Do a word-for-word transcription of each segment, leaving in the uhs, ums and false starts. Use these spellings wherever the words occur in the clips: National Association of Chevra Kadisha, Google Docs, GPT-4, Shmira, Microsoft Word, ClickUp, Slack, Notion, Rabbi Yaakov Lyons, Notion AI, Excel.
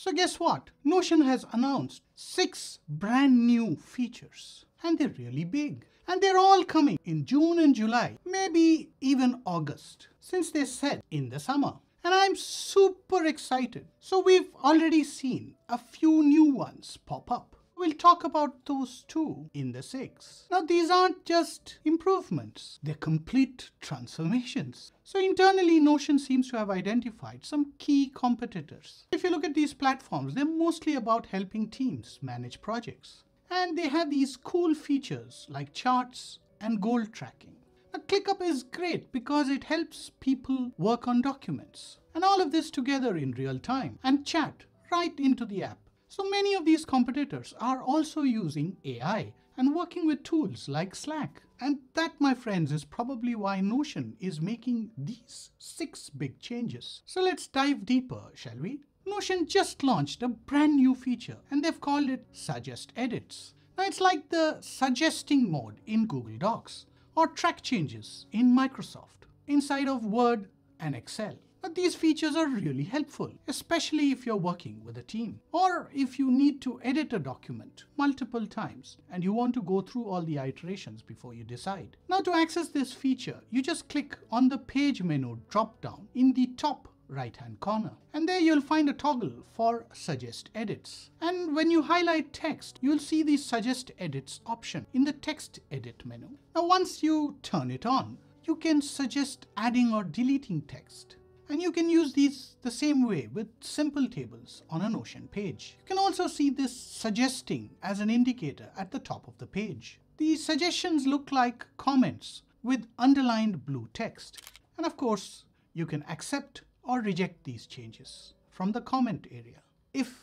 So guess what? Notion has announced six brand new features, and they're really big. And they're all coming in June and July, maybe even August, since they said in the summer. And I'm super excited. So we've already seen a few new ones pop up. We'll talk about those two in the six. Now these aren't just improvements, they're complete transformations. So internally, Notion seems to have identified some key competitors. If you look at these platforms, they're mostly about helping teams manage projects. And they have these cool features like charts and goal tracking. Now ClickUp is great because it helps people work on documents. And all of this together in real time, and chat right into the app. So many of these competitors are also using A I and working with tools like Slack. And that, my friends, is probably why Notion is making these six big changes. So let's dive deeper, shall we? Notion just launched a brand new feature and they've called it Suggest Edits. Now it's like the suggesting mode in Google Docs or track changes in Microsoft inside of Word and Excel. But these features are really helpful, especially if you're working with a team or if you need to edit a document multiple times and you want to go through all the iterations before you decide. Now to access this feature, you just click on the page menu drop-down in the top right-hand corner, and there you'll find a toggle for Suggest Edits. And when you highlight text, you'll see the Suggest Edits option in the Text Edit menu. Now once you turn it on, you can suggest adding or deleting text. And you can use these the same way with simple tables on a Notion page. You can also see this suggesting as an indicator at the top of the page. The suggestions look like comments with underlined blue text. And of course, you can accept or reject these changes from the comment area if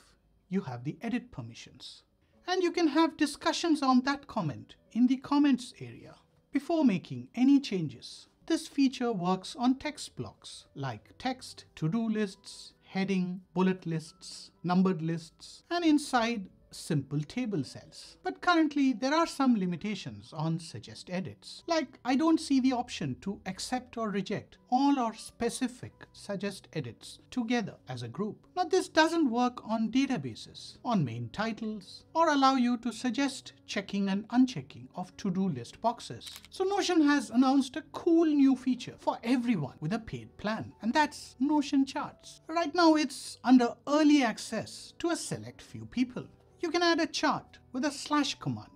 you have the edit permissions. And you can have discussions on that comment in the comments area before making any changes. This feature works on text blocks like text, to-do lists, heading, bullet lists, numbered lists, and inside simple table cells. But currently, there are some limitations on Suggest Edits. Like, I don't see the option to accept or reject all or specific Suggest Edits together as a group. Now, this doesn't work on databases, on main titles, or allow you to suggest checking and unchecking of to-do list boxes. So Notion has announced a cool new feature for everyone with a paid plan, and that's Notion Charts. Right now, it's under early access to a select few people. You can add a chart with a slash command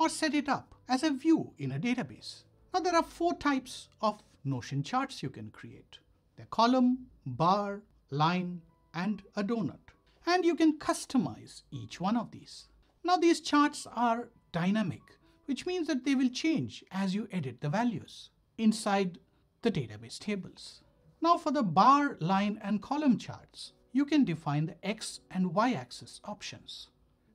or set it up as a view in a database. Now there are four types of Notion charts you can create. They're column, bar, line, and a donut. And you can customize each one of these. Now these charts are dynamic, which means that they will change as you edit the values inside the database tables. Now for the bar, line, and column charts, you can define the X and Y axis options.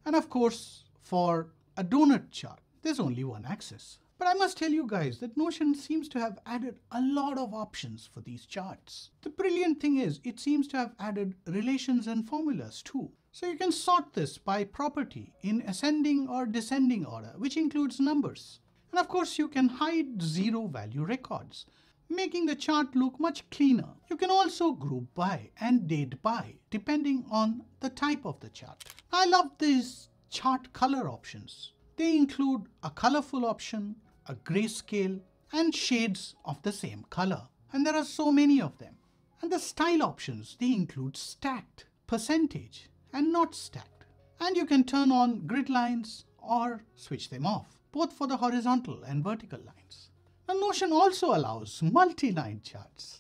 And of course, for a donut chart, there's only one axis. But I must tell you guys that Notion seems to have added a lot of options for these charts. The brilliant thing is it seems to have added relations and formulas too. So you can sort this by property in ascending or descending order, which includes numbers. And of course, you can hide zero value records, making the chart look much cleaner. You can also group by and date by, depending on the type of the chart. I love these chart color options. They include a colorful option, a grayscale, and shades of the same color. And there are so many of them. And the style options, they include stacked, percentage, and not stacked. And you can turn on grid lines or switch them off, both for the horizontal and vertical lines. Now, Notion also allows multi-line charts.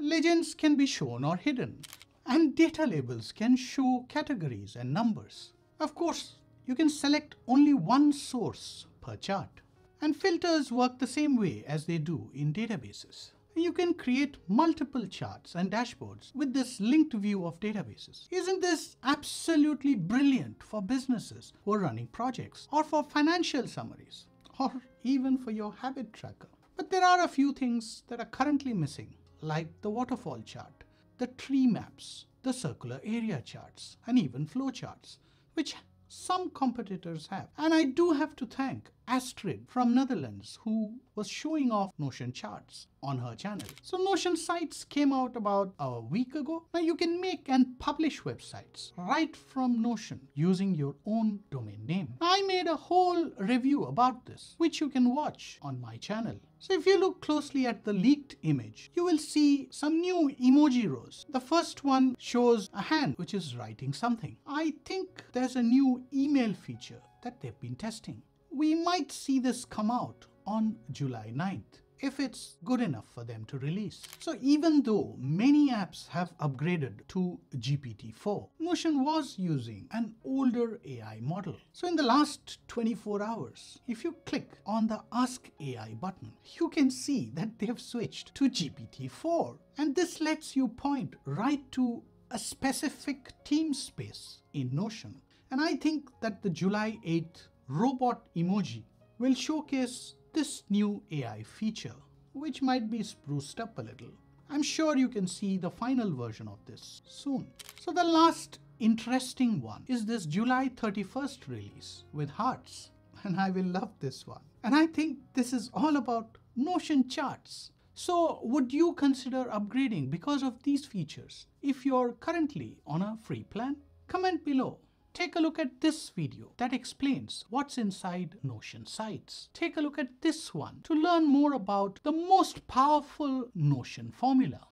Legends can be shown or hidden, and data labels can show categories and numbers. Of course, you can select only one source per chart, and filters work the same way as they do in databases. You can create multiple charts and dashboards with this linked view of databases. Isn't this absolutely brilliant for businesses who are running projects, or for financial summaries, or even for your habit tracker? But there are a few things that are currently missing, like the waterfall chart, the tree maps, the circular area charts, and even flow charts, which some competitors have. And I do have to thank Astrid from Netherlands, who was showing off Notion charts on her channel. So Notion sites came out about a week ago. Now you can make and publish websites right from Notion using your own domain name. I made a whole review about this, which you can watch on my channel. So if you look closely at the leaked image, you will see some new emoji rows. The first one shows a hand which is writing something. I think there's a new email feature that they've been testing. We might see this come out on July ninth if it's good enough for them to release. So even though many apps have upgraded to G P T four, Notion was using an older A I model. So in the last twenty-four hours, if you click on the Ask A I button, you can see that they've switched to G P T four. And this lets you point right to a specific theme space in Notion. And I think that the July eighth robot emoji will showcase this new A I feature, which might be spruced up a little. I'm sure you can see the final version of this soon. So the last interesting one is this July thirty-first release with hearts, and I will love this one. And I think this is all about Notion charts. So would you consider upgrading because of these features if you're currently on a free plan? Comment below. Take a look at this video that explains what's inside Notion sites. Take a look at this one to learn more about the most powerful Notion formula.